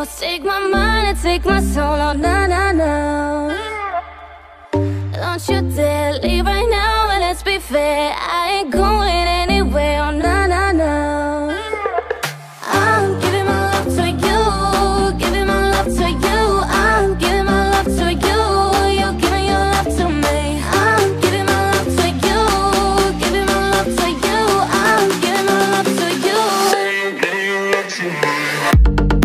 Oh, take my mind and take my soul, oh no, no, no. Don't you dare leave right now, and let's be fair, I ain't going anywhere, oh no, no, no. I'm giving my love to you, giving my love to you. I'm giving my love to you, you're giving your love to me. I'm giving my love to you, giving my love to you.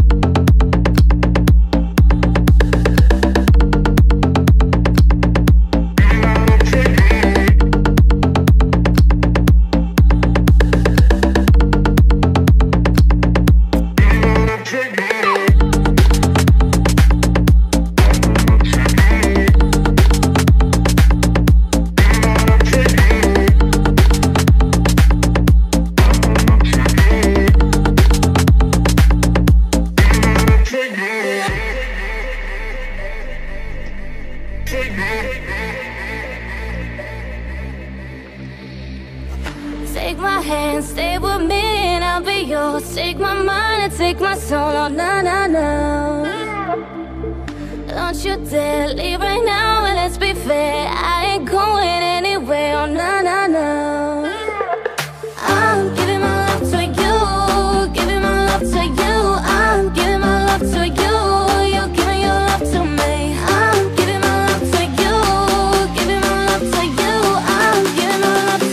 I'm giving my love to you, I'm giving your love to me. Take my hand, stay with me, and I'll be yours. Take my mind and take my soul, oh no, no, no. Don't you dare leave right now, and let's be fair, I ain't going anywhere, oh no, no, no. I'm giving my love to you, giving my love to you. I'm giving my love to you, you're giving your love to me. I'm giving my love to you, giving my love to you. I'm giving my love to you.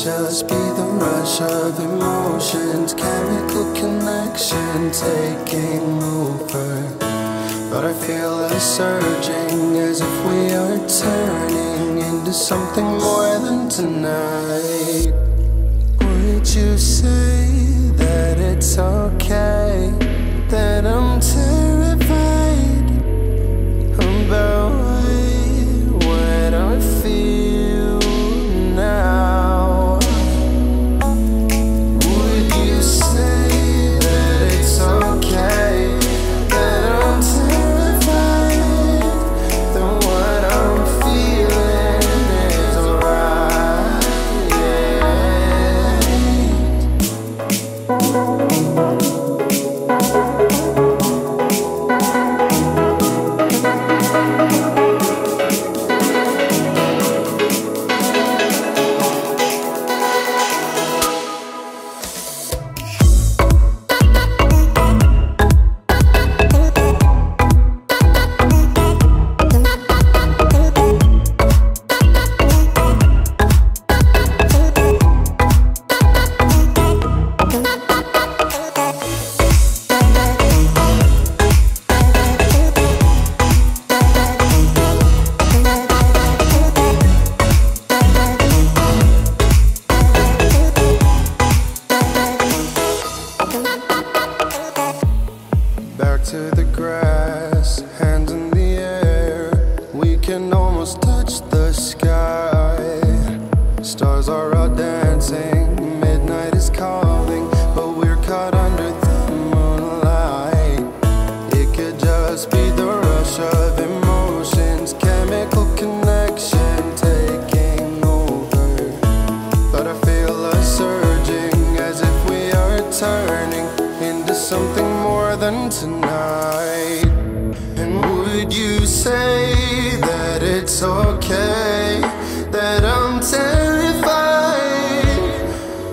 Just be the rush of emotions, chemical connection taking over. But I feel a surging as if we are turning into something more than tonight. Would you say that it's okay that I'm terrified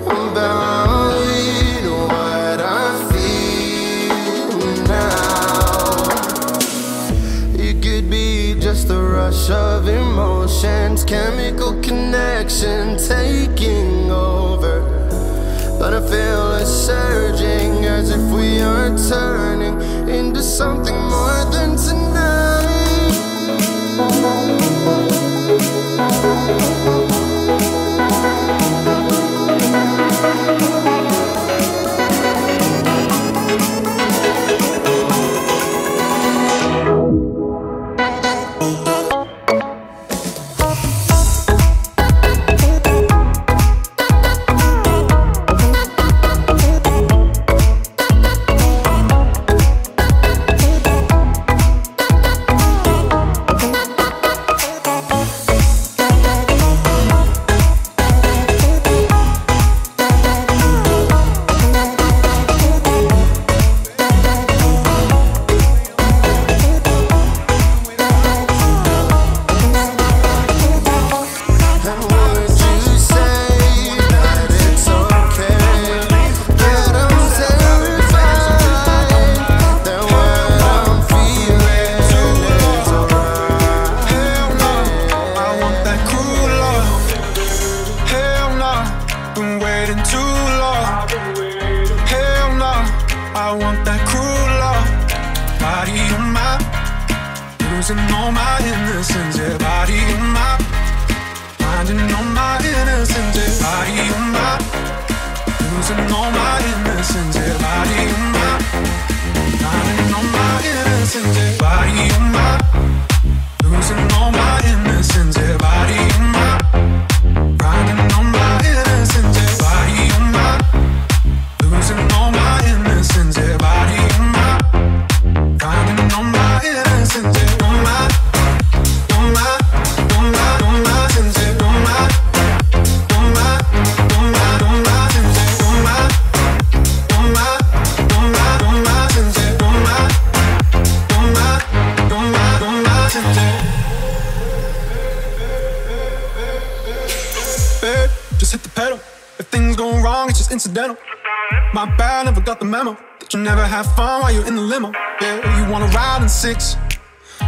about what I feel now? just the rush of emotions, chemical connection taking over. But I feel a surging, as if we are turning into something more than tonight.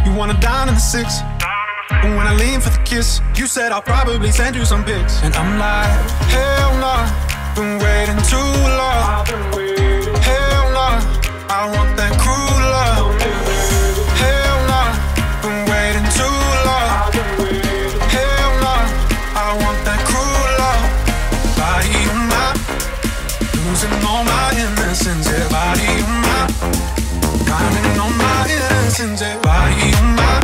You wanna dine in the six, but when I lean for the kiss, you said I'll probably send you some pics. And I'm like, hell nah, been waiting too long. Hell nah, I want that cruel love. Hell nah, been waiting too long. Hell nah, I want that cruel love. Body of mine, losing all my innocence. Yeah, body of mine, counting on my innocence. Body of mine,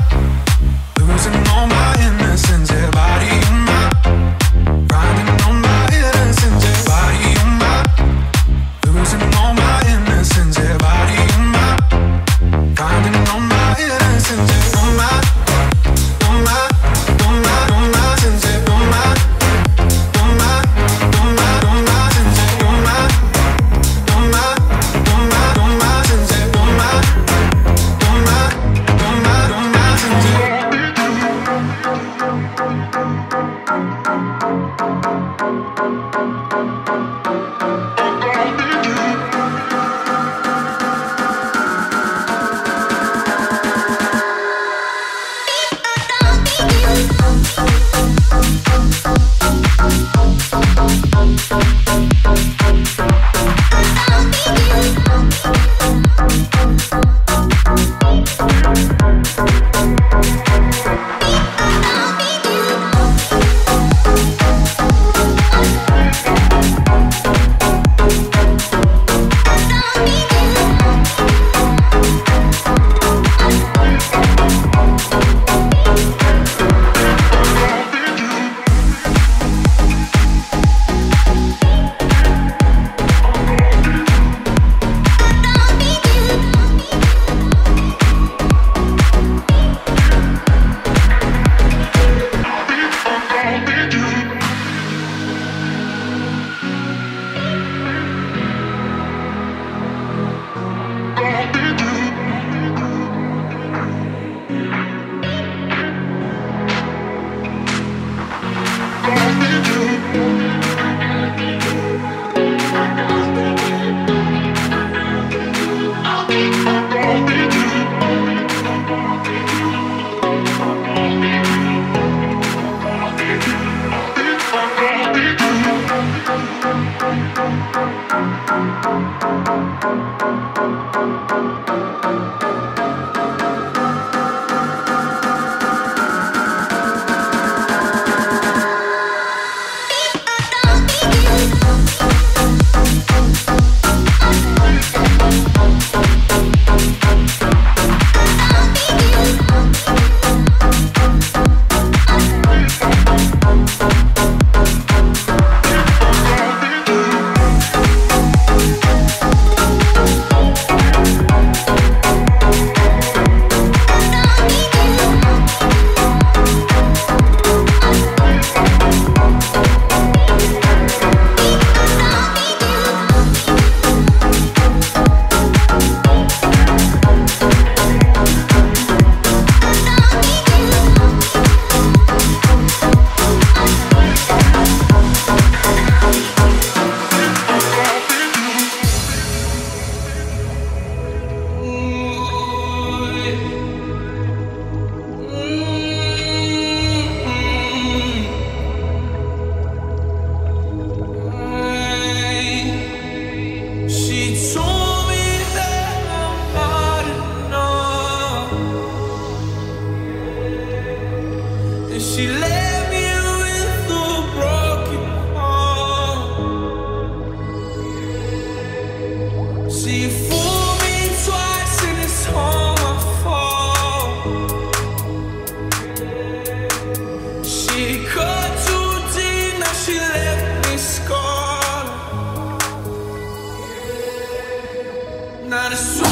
losing all my innocence. Body of mine, grinding on my innocence. Body of mine, losing all my innocence. Body of mine, grinding on my innocence. Don't lie, don't lie, don't lie, don't lie, don't lie, don't lie, don't lie, don't lie, don't lie, don't lie, don't lie, don't lie, don't lie. Don't lie, don't lie, don't lie. And she left me with a broken heart. She fooled me twice and it's all my fault. She cut too deep, now she left me scarred. Not a soul.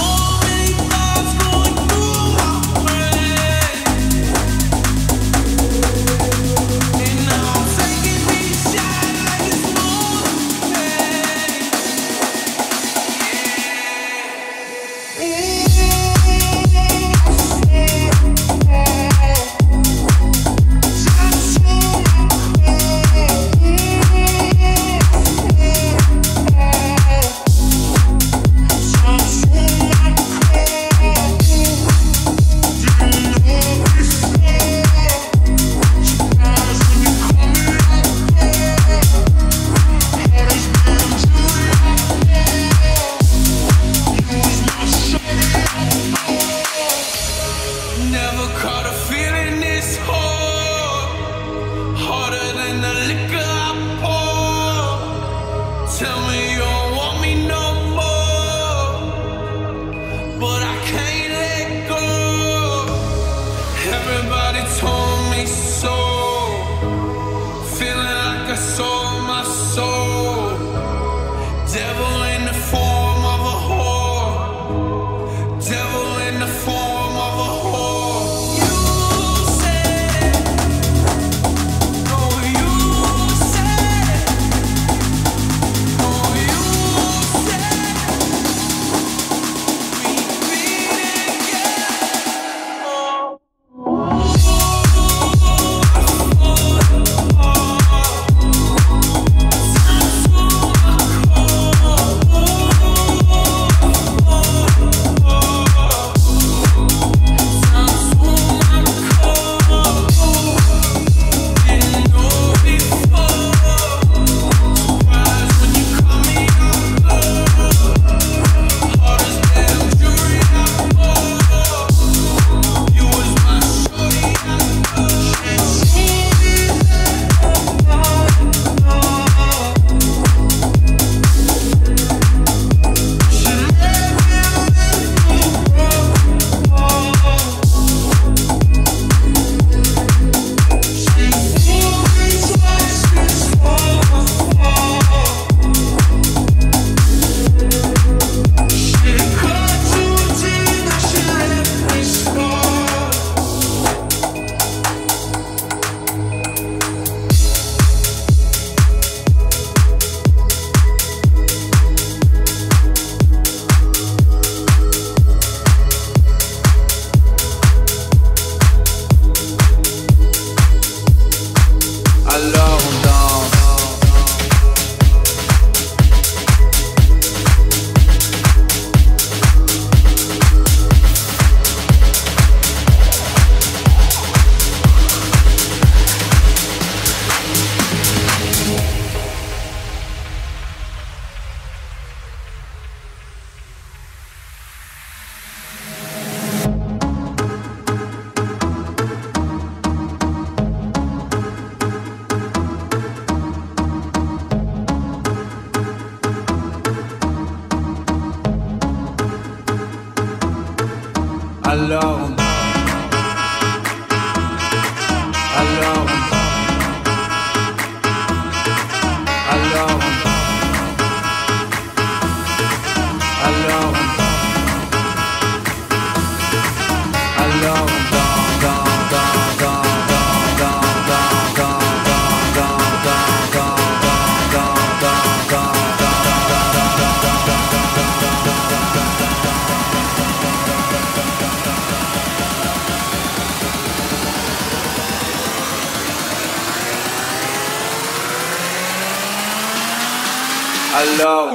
Hello.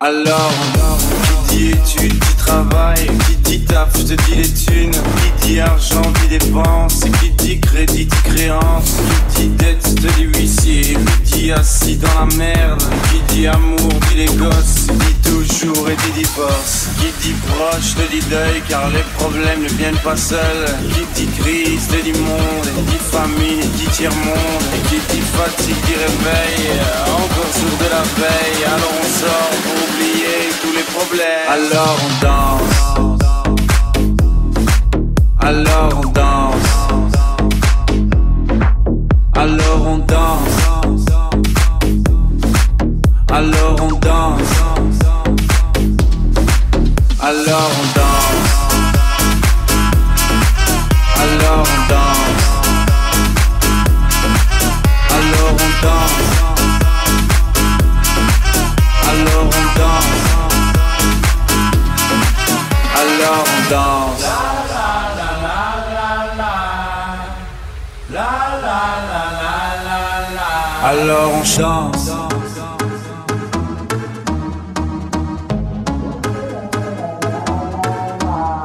Alors, qui dit études, dit travail, qui dit taf, je te dis les thunes, qui dit argent, dit dépenses, qui dit Multi crédit, créance, multi dette de l'huissier, multi assis dans la merde. Qui dit amour, dit les gosses, dit toujours et dit divorce. Qui dit proche, te dit deuil, car les problèmes ne viennent pas seuls. Qui dit crise, te dit monde, et dit famine, et dit tiers-monde. Et qui dit fatigue, dit réveil, encore sourd de la veille. Alors on sort pour oublier tous les problèmes. Alors on danse, alors on danse, alors on danse, alors on danse, alors on danse, alors on danse, alors on danse, alors on danse, alors on danse. Alors on danse, alors on danse, alors on chante,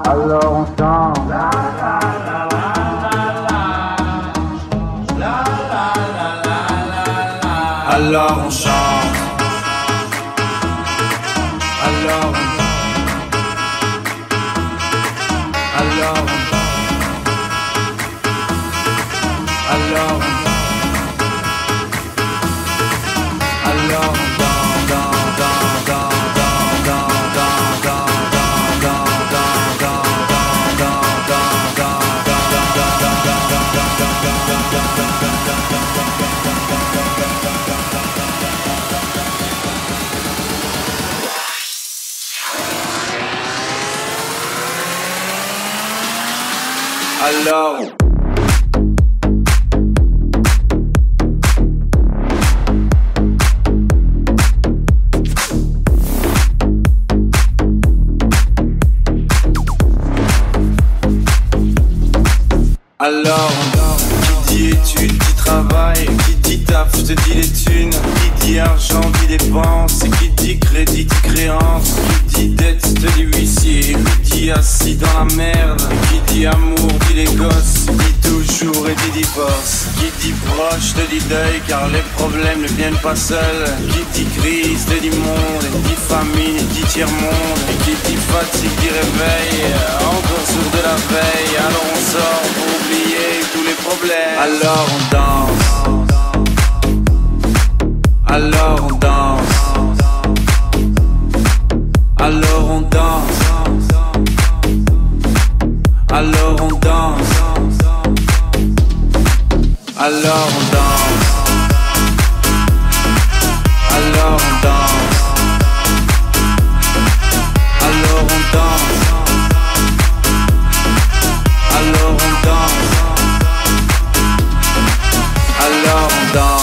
alors on danse, alors on danse, alors on danse. Alors qui dit études dit travail, qui dit taf te dit les thunes, qui dit argent dit dépense, qui dit crédit dit créance, qui dit dette te dit huissier, qui dit assis dans la merde, qui dit amour dit les gosses, dit toujours et dit divorce, qui dit proche te dit deuil car les problèmes ne viennent pas seuls, qui dit crise te dit monde, dit famine dit tiers-monde, et qui dit fatigue dit réveil, encore sourd de la veille. Alors on sort pour oublier tous les problèmes. Alors on danse, alors on danse, alors on danse, alors on danse, alors on danse, alors on danse, alors on danse, alors on danse, alors on danse.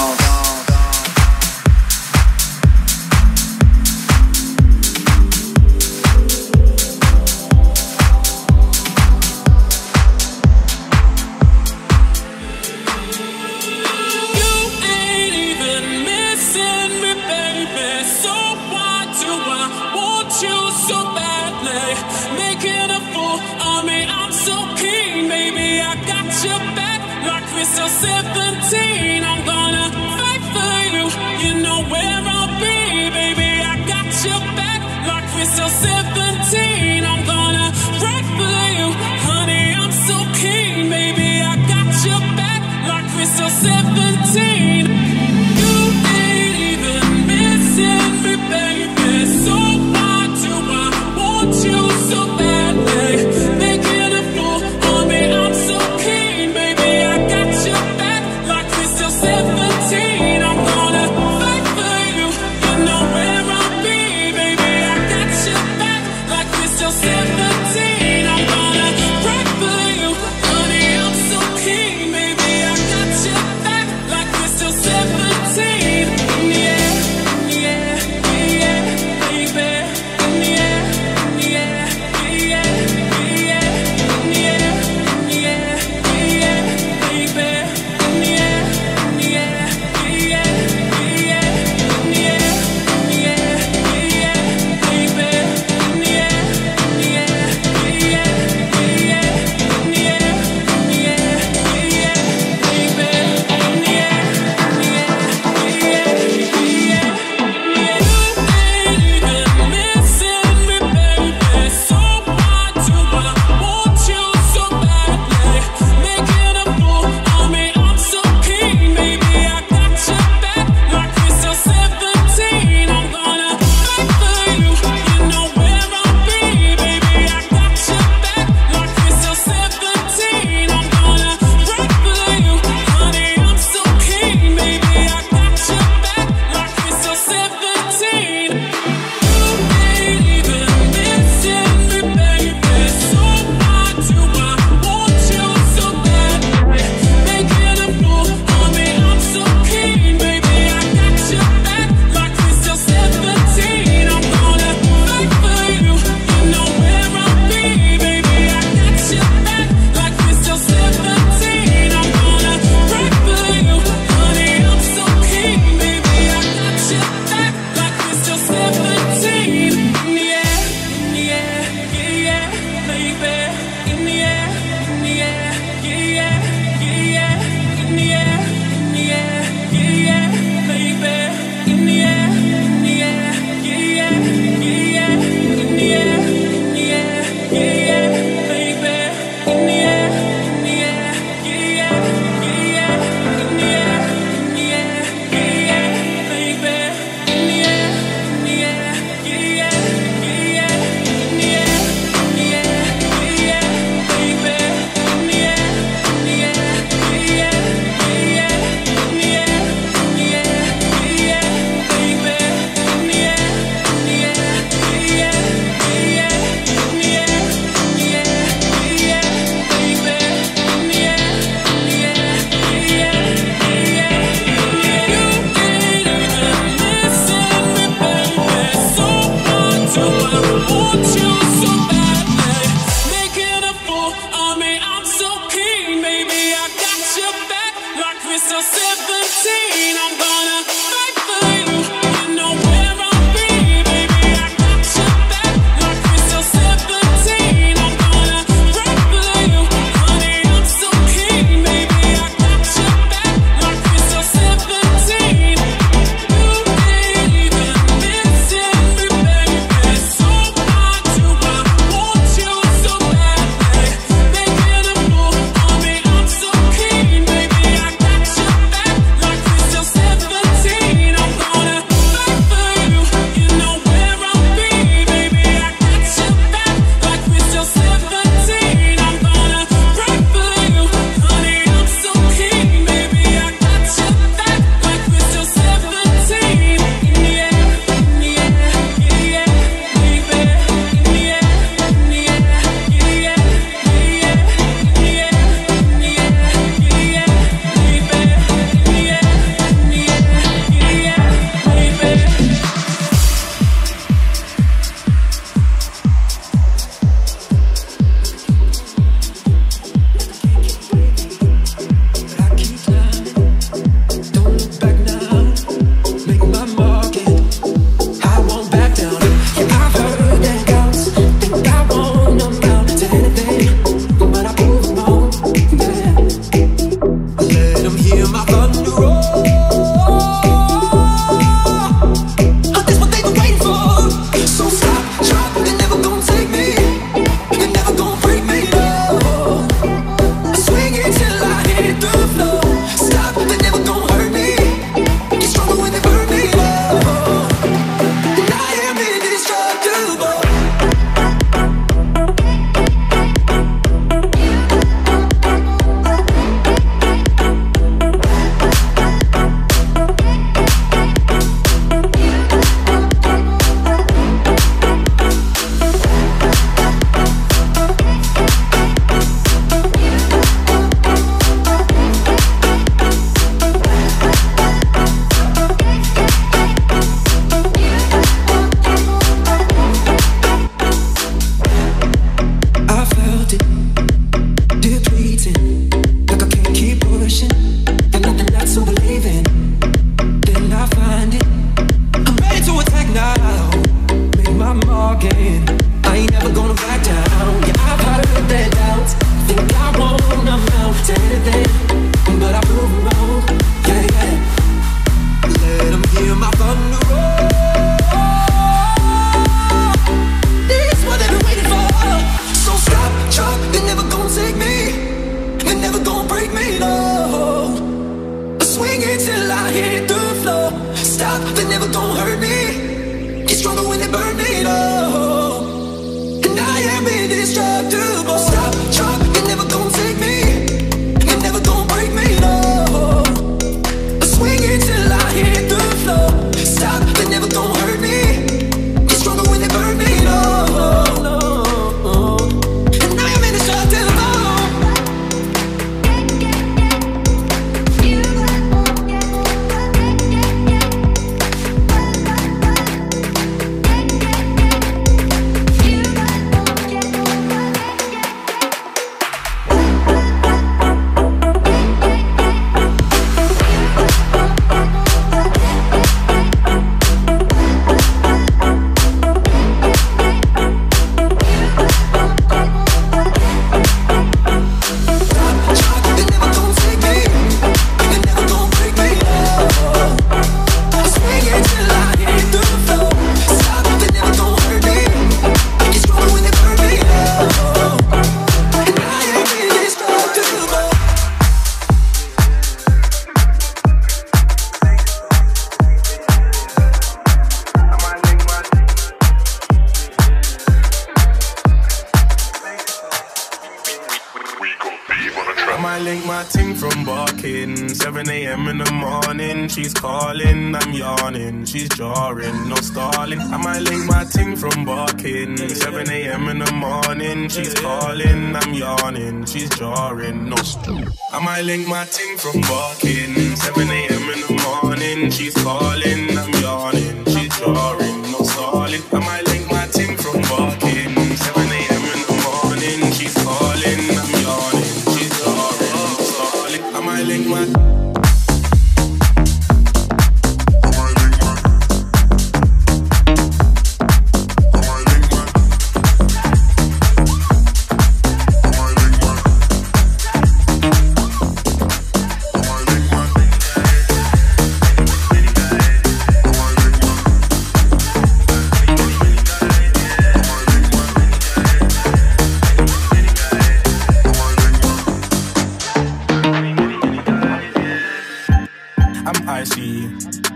my ting from barking. 7 AM in the morning, she's calling, I'm yawning, she's jarring, no stalling. I might lay my ting from barking. 7 AM in the morning, she's calling, I'm yawning, she's jarring, no stalling. I might link my ting from barking. 7 AM in the morning, she's calling, I'm yawning, she's jarring, no stalling. I might link my ting from barking. 7 AM in the morning, she's calling, I'm yawning, she's jarring, no stalling. I might link my.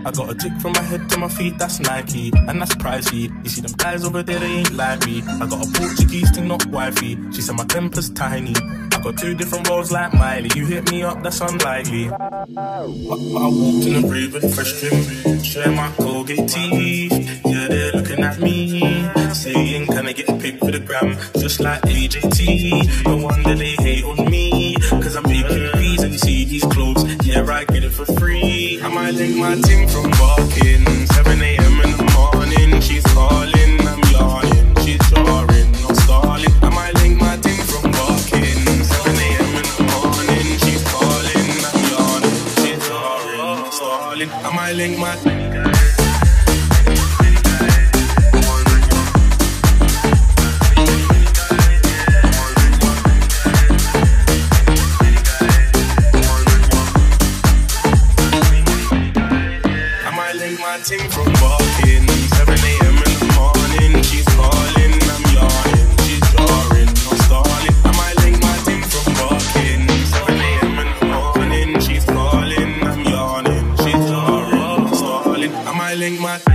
I got a tick from my head to my feet, that's Nike, and that's pricey. You see them guys over there, they ain't like me. I got a Portuguese thing, not wifey. She said my temper's tiny. I got two different roles like Miley. You hit me up, that's unlikely. But I walked in the rave with a fresh trim, share my Colgate teeth. Yeah, they're looking at me, saying, can I get a pic with a gram? Just like AJT. No wonder they hate on me, cause I'm making peas and you see these clothes. Yeah, I get it for free. I might link my ting from barking. 7 AM in the morning, she's calling, I'm yawning, she's jarring, no stalling. I might link my ting from barking. 7 AM in the morning, she's calling, I'm yawning, she's jarring, no stalling. I might link my ting. I might link my ting from barking. 7 AM in the morning, she's calling, I'm yawning, she's jarring, no stalling. I might link my ting from barking. 7 AM in the morning, she's calling, I'm yawning, she's jarring, no stalling. I might link my ting.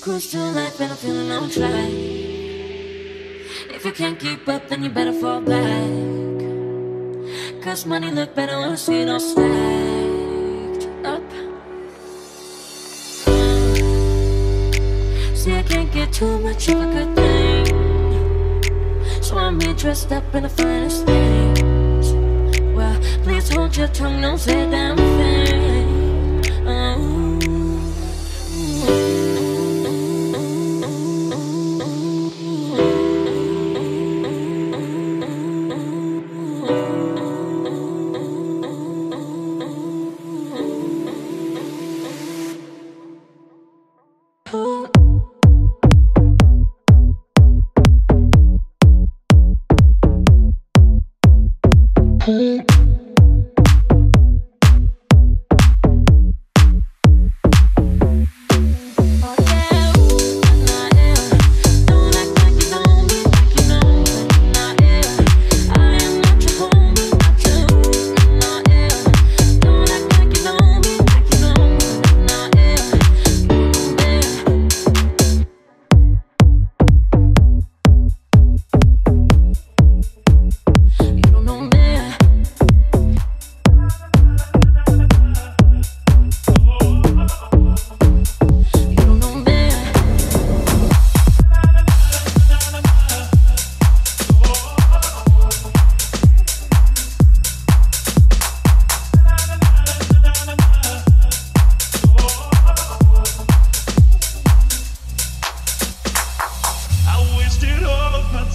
Cruise to life and I'm feeling on track. If you can't keep up, then you better fall back, cause money look better when it's all stacked up. See, I can't get too much of a good thing, so I'm be dressed up in the finest things. Well, please hold your tongue, don't say a damn thing.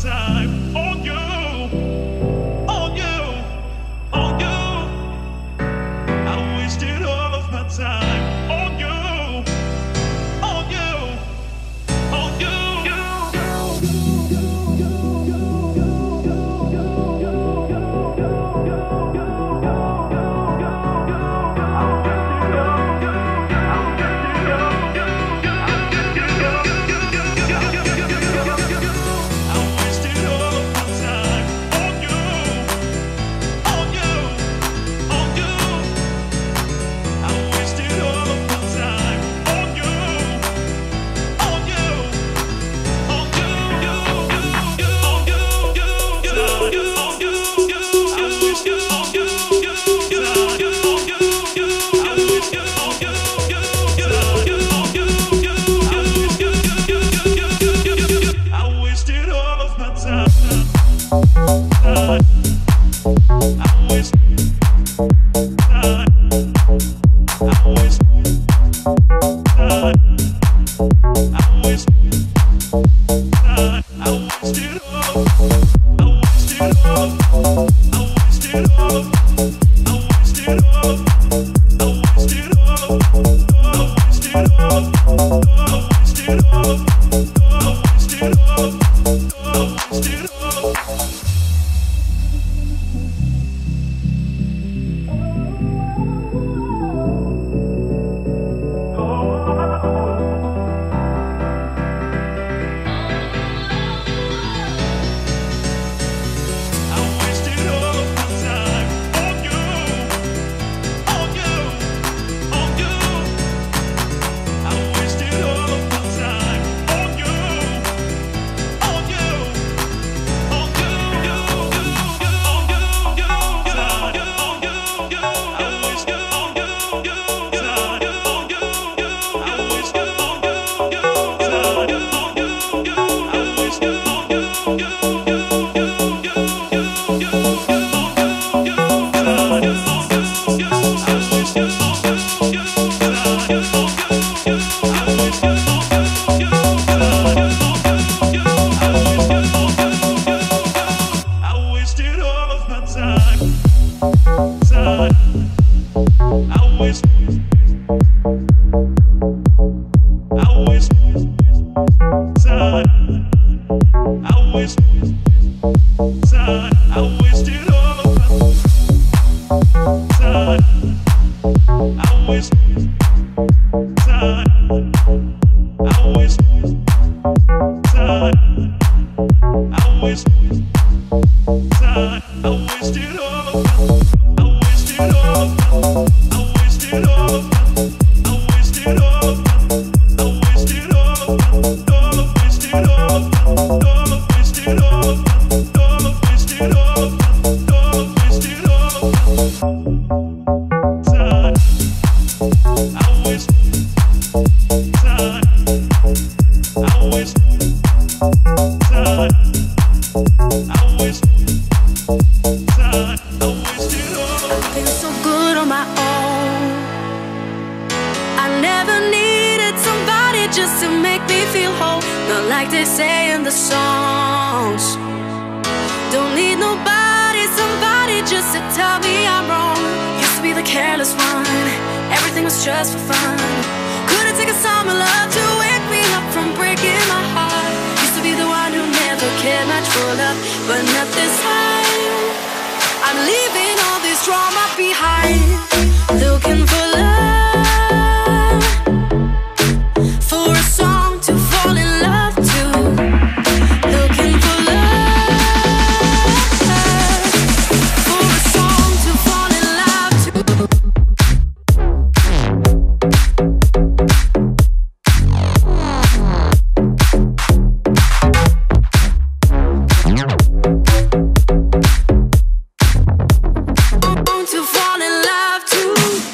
time on you, on you, on you. I wasted all of my time on you, on you, on you.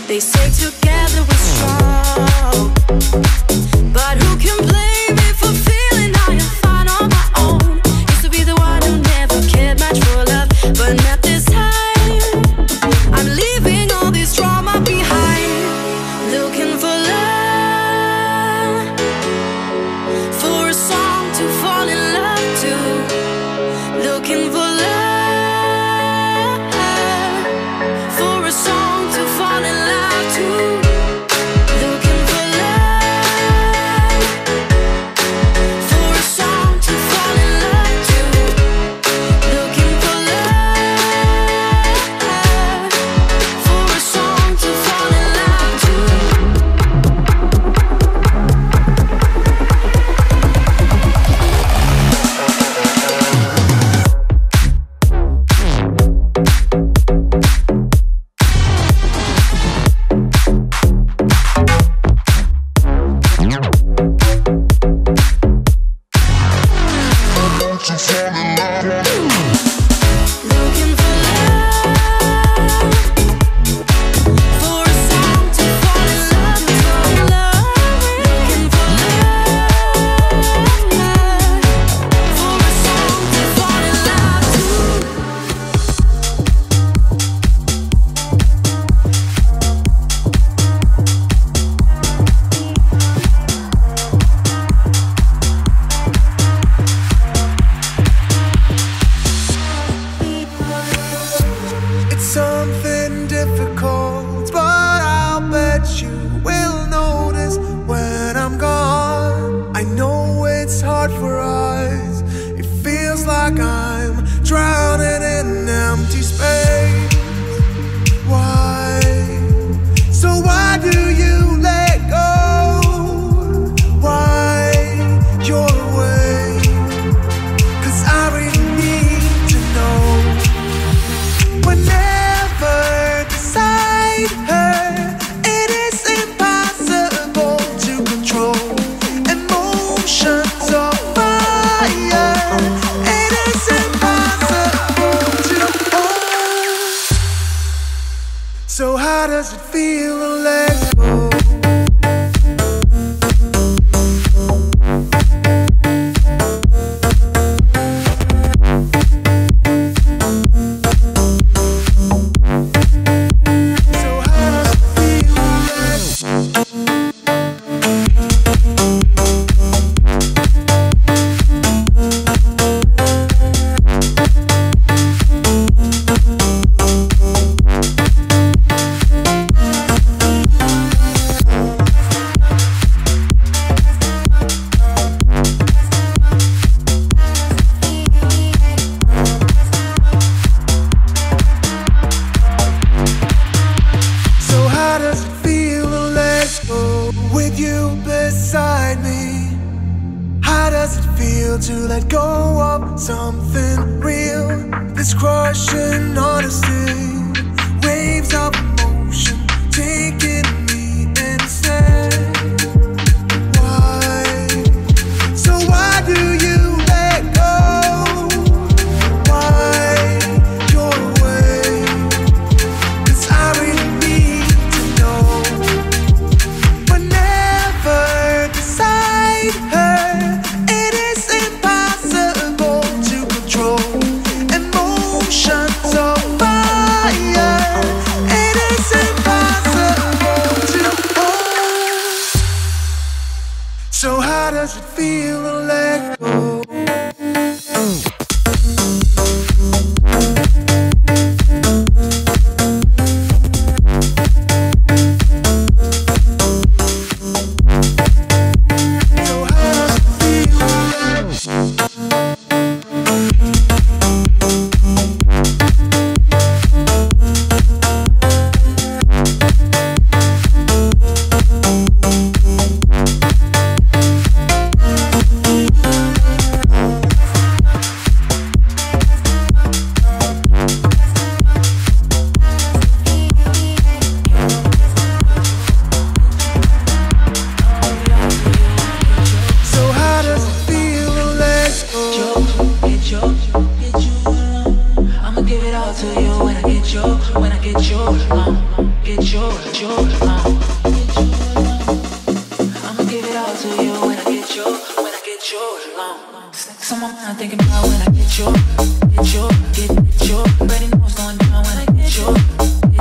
They say to Something difficult, but I'll bet you will notice when I'm gone. I know it's hard for us, it feels like I'm drowning in empty space. Why? So why do you let go? Why you're away? 'Cause I really need to know. Whenever her, it is impossible to control emotions on fire. It is impossible to hold. So how does it feel to let go? To let go of something real, this crushing honesty, waves of emotion taking me instead. Why? So why do you let go? Why your way? 'Cause I really need to know. Whenever beside her, so how does it feel to let go? I'ma give it all to you when I get yours. So my mind thinking about when I get yours. Ready to know what's going down when I get yours.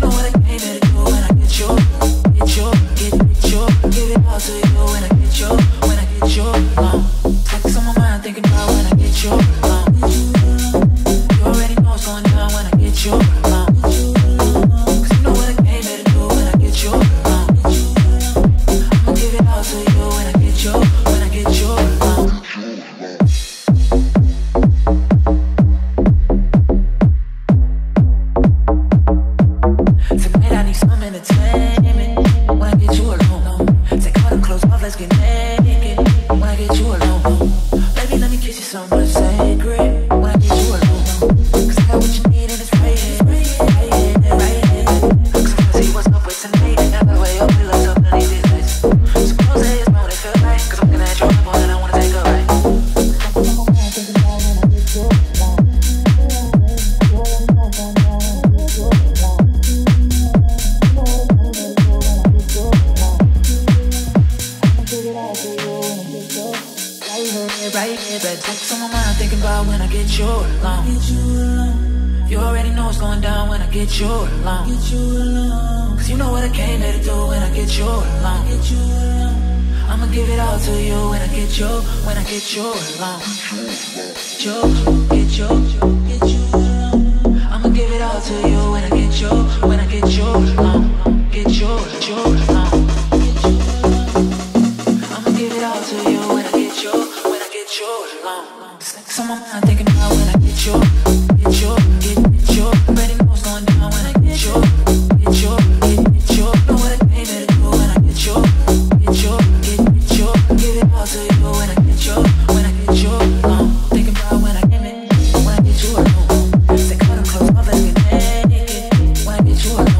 Know what I came here to do when I get yours. Give it all to you when I get yours. So my mind thinking about when I get yours. You already know what's going down when I get yours. 'Cause you know what I came here to do when I get yours. I'ma give it all to you when I get yours. Tonight I need some entertainment. When I get you alone, take all the clothes off, let's get naked. When I get you alone, baby, let me kiss you somewhere sacred. When I get you alone, 'cause I got what you need and it's right here. Cause I'm gonna have you more than I wanna take a ride. right here, but that's on my mind, thinking about when I get you alone. You already know what's going down when I get you alone. Cause you know what I came here to do when I get you alone. I'ma give it all to you when I get you, when I get you alone. Get you alone. I'ma give it all to you when I get you, when I get you alone. Get you alone. I'ma give it all to you when I get you, when I get you alone. Sex on my mind, thinking about when I get you, get you, get you. Already know what's going down when I get you, get you, get you. Know what I came here to do when I get you, get you, get you. Give it all to you when I get you, when I get you alone. Thinking about when I get it, when I get you alone. Say cut them close, I'm letting it naked when I get you alone.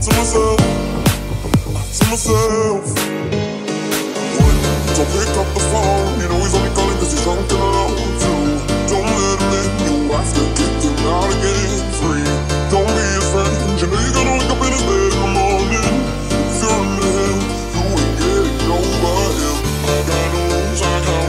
to myself, to myself. Boy, don't pick up the phone. You know he's only calling cause he's drunk and alone too. Don't let him in, you have to kick him out and get him free. Don't be his friend, you know you're gonna wake up in his bed in the morning. If you're into him, you ain't getting over him. I got rules, I got rules.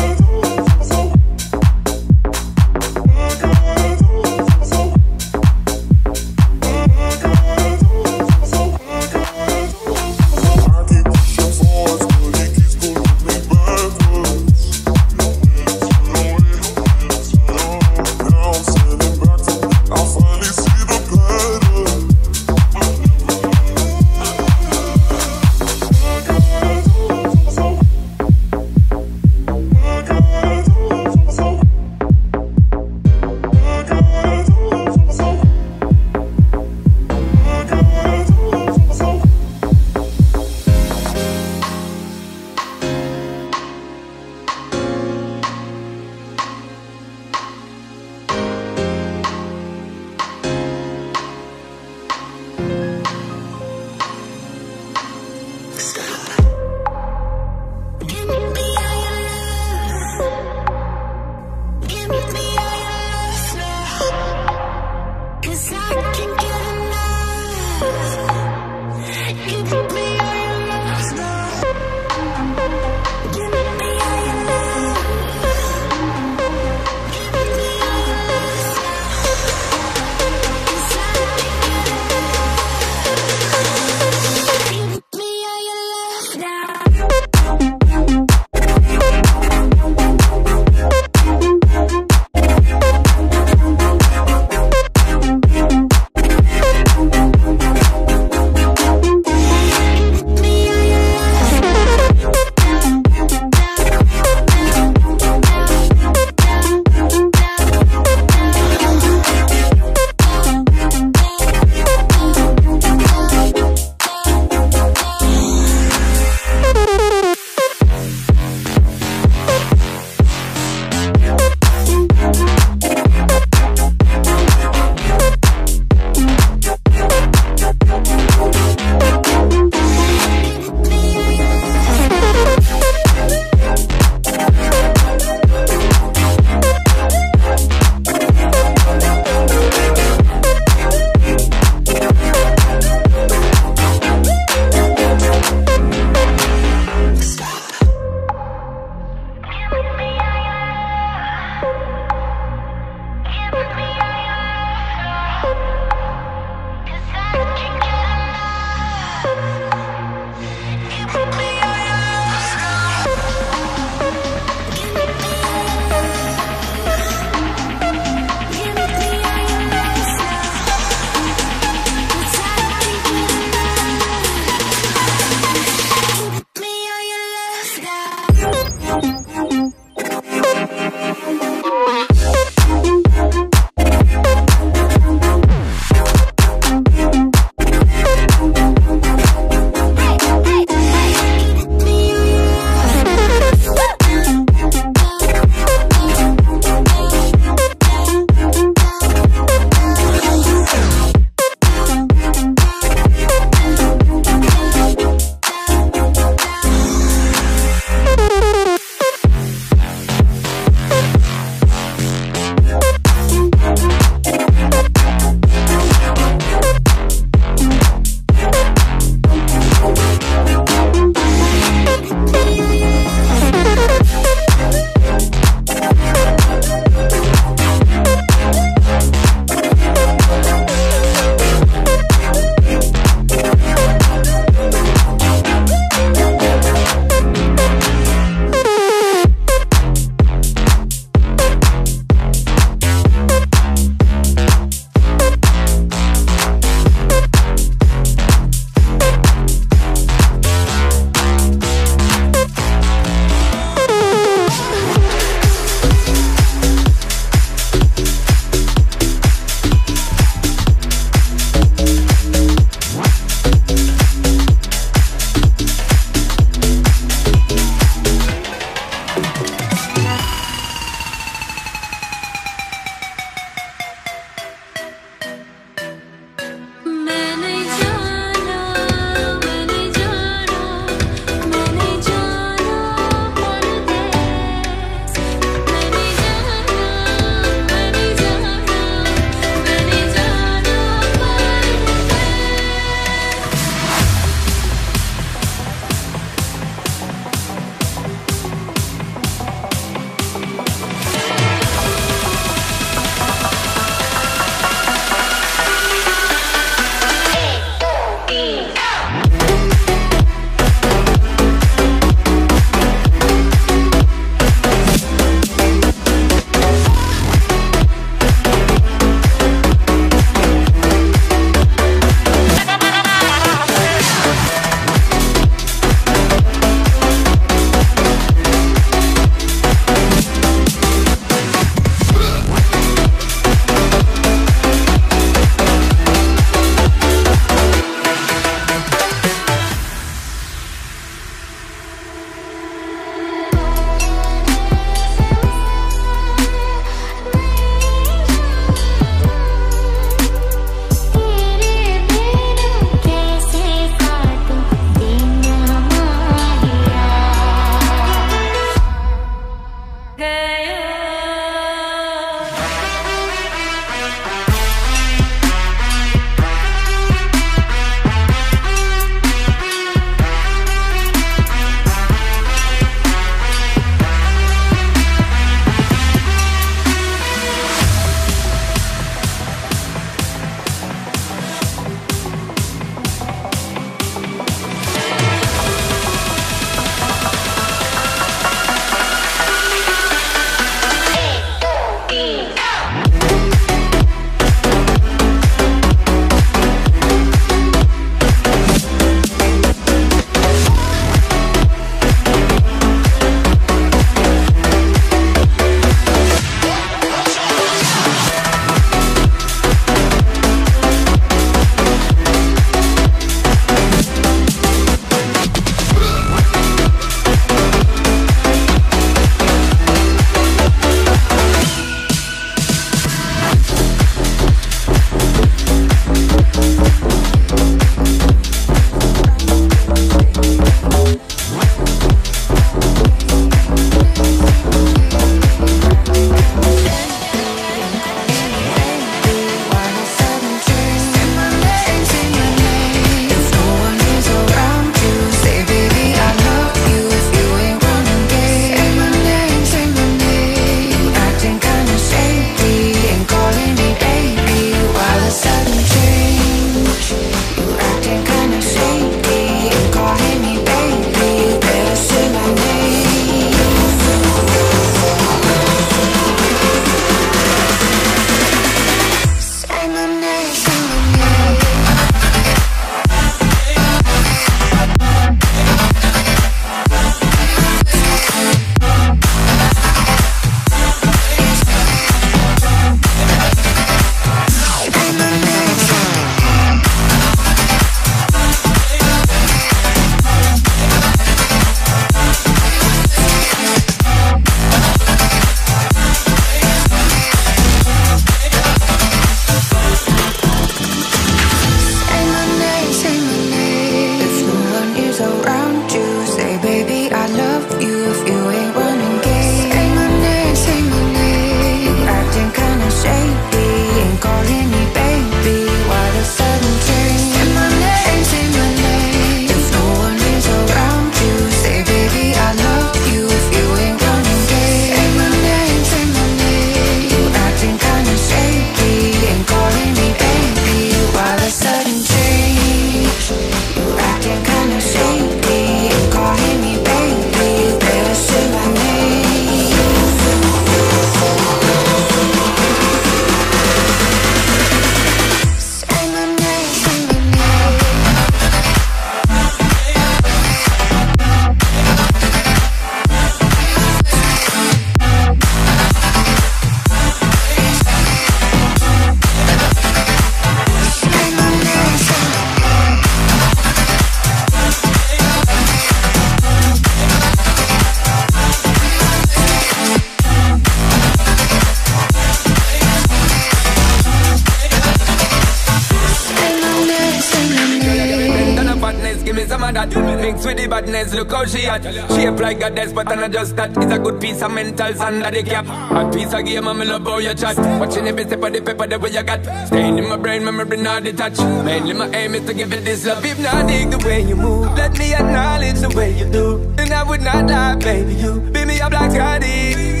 of that. Mixed with the badness, look how she at. Shape like a desk, but I not just that. It's a good piece of mentals under the cap. A piece of game, I'm love how you chat. Watching every step of the paper, the way you got. Staying in my brain, memory not detached. Mainly my aim is to give it this love. If not dig the way you move, let me acknowledge the way you do. Then I would not lie, baby, you beat me up like Scotty.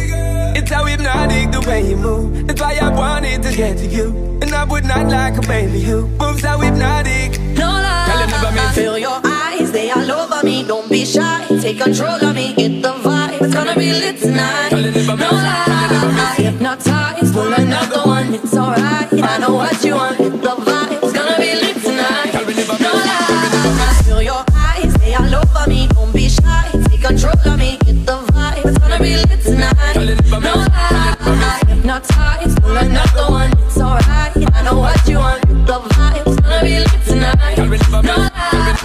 It's how hypnotic the way you move. That's why I wanted to get to you. And I would not like a baby you. Moves how hypnotic. No lie, I feel your eyes, they all over me. Don't be shy, take control of me. Get the vibe, it's gonna be lit tonight. No lie, hypnotized, pull another one. It's alright, I know what you want. Get the vibe, it's gonna be lit tonight. No lie, I feel your eyes, they all over me. Don't be shy, take control of me. Get the vibe, it's gonna be lit tonight. No lie, hypnotized, pull another one. It's alright, I know what you want. The vibe's gonna be lit tonight. No lie, no lie, it's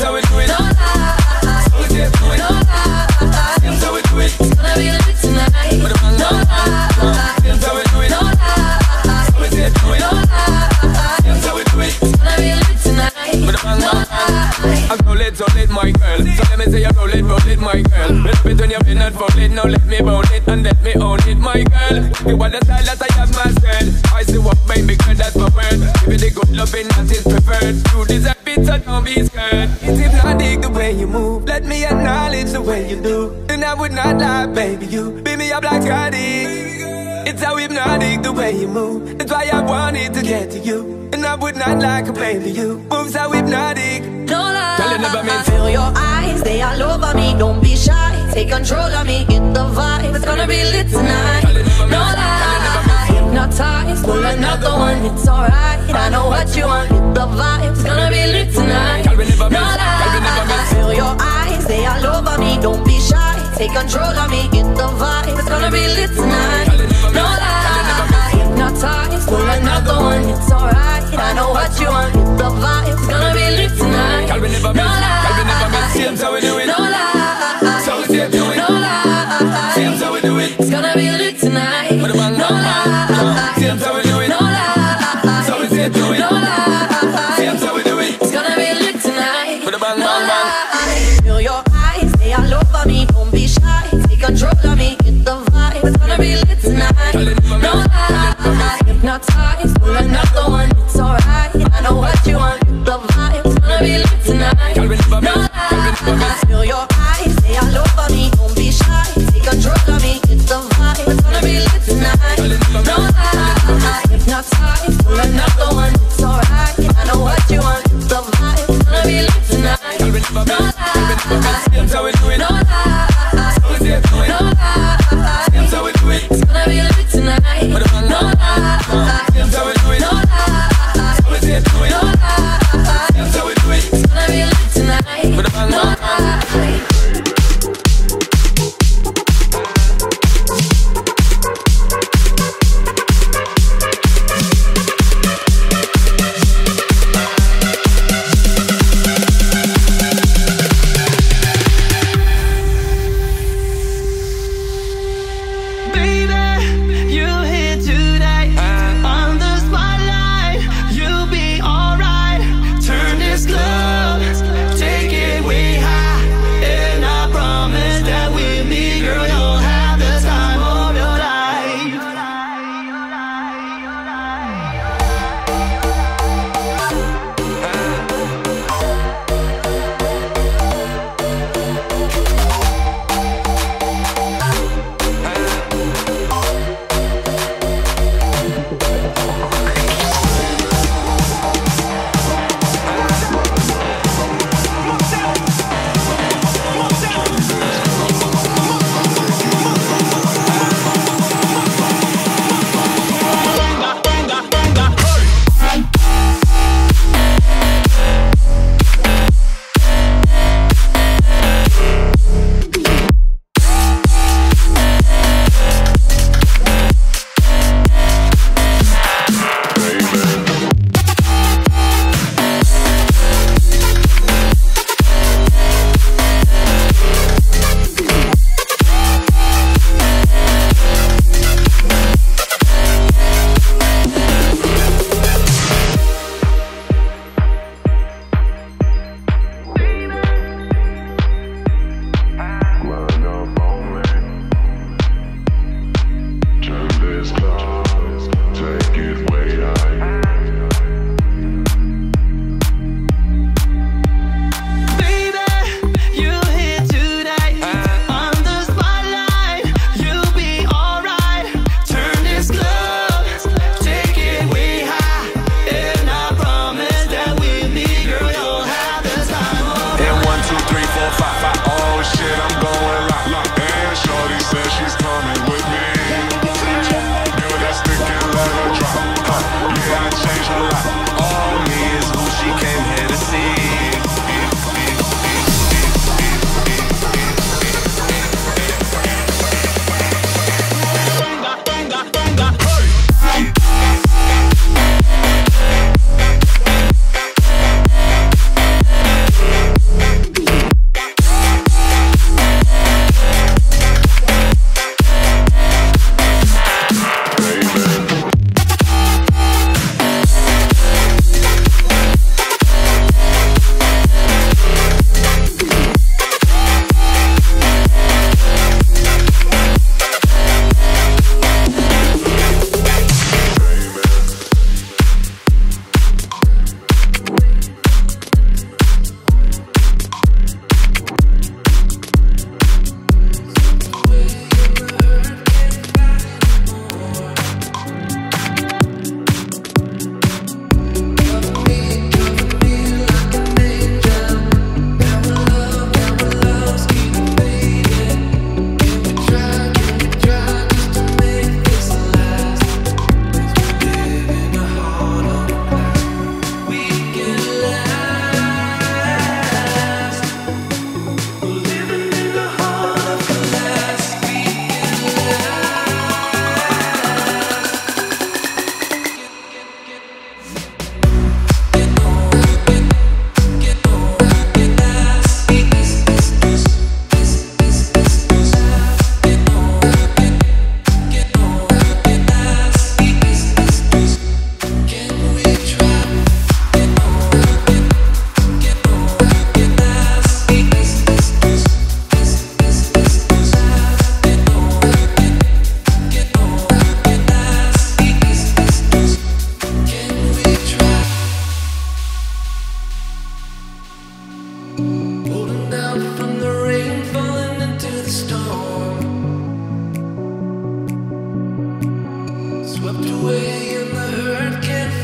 gonna be lit tonight. No lie, no lie, it's gonna be lit tonight. No lie, I'm so lit, my girl. So let me say you roll it, my girl. Love it when you're in and fall it. Now let me roll it and let me own it, my girl. You want the style that I have mastered. I see what made me girl, that's my word. Give you the good loving that is preferred. You deserve it, so don't be scared. It's hypnotic the way you move. Let me acknowledge the way you do. And I would not lie, baby, you beat me up like Scotty. It's how hypnotic the way you move. That's why I wanted to get to you. And I would not like a baby you. Moves how hypnotic. No lie, I feel your eyes, they all over me. Don't be shy, take control of me. Get the vibe, it's gonna be lit tonight. No lie, hypnotized, pull another one. It's alright, I know what you want. Get the vibe, it's gonna be lit tonight. No lie, I feel your eyes, they all over me. Don't be shy, take control of me. Get the vibe, it's gonna be lit tonight. No lie, hypnotized, pull another one. It's alright, I know what you want. Get the vibe, it's gonna be lit tonight. No lie, seems how we do it. No lie, so we do it. No lie, seems how we do it. It's gonna be lit tonight. No lie, seems how we do it. No lie, so we do it. No lie, seems how we do it. It's gonna be lit tonight. No lie, feel your eyes, they all over me. Don't be shy, take control of me. Get the vibe, it's gonna be lit tonight. No lie, hypnotized, pull another one. It's alright, I know what you want. The vibe's gonna be lit tonight. No lie, I feel your eyes, they all over me. Don't be shy, take control of me. It's the vibe, it's gonna be lit tonight. No lie, hypnotized, pull another one. It's alright, I know what you want. The vibe's gonna be lit tonight. No lie, that's how we do it. No lie, so we do it. No lie, that's how we do it. It's gonna be lit tonight. No lie, that's how we do it. No lie. swept away in the hurricane.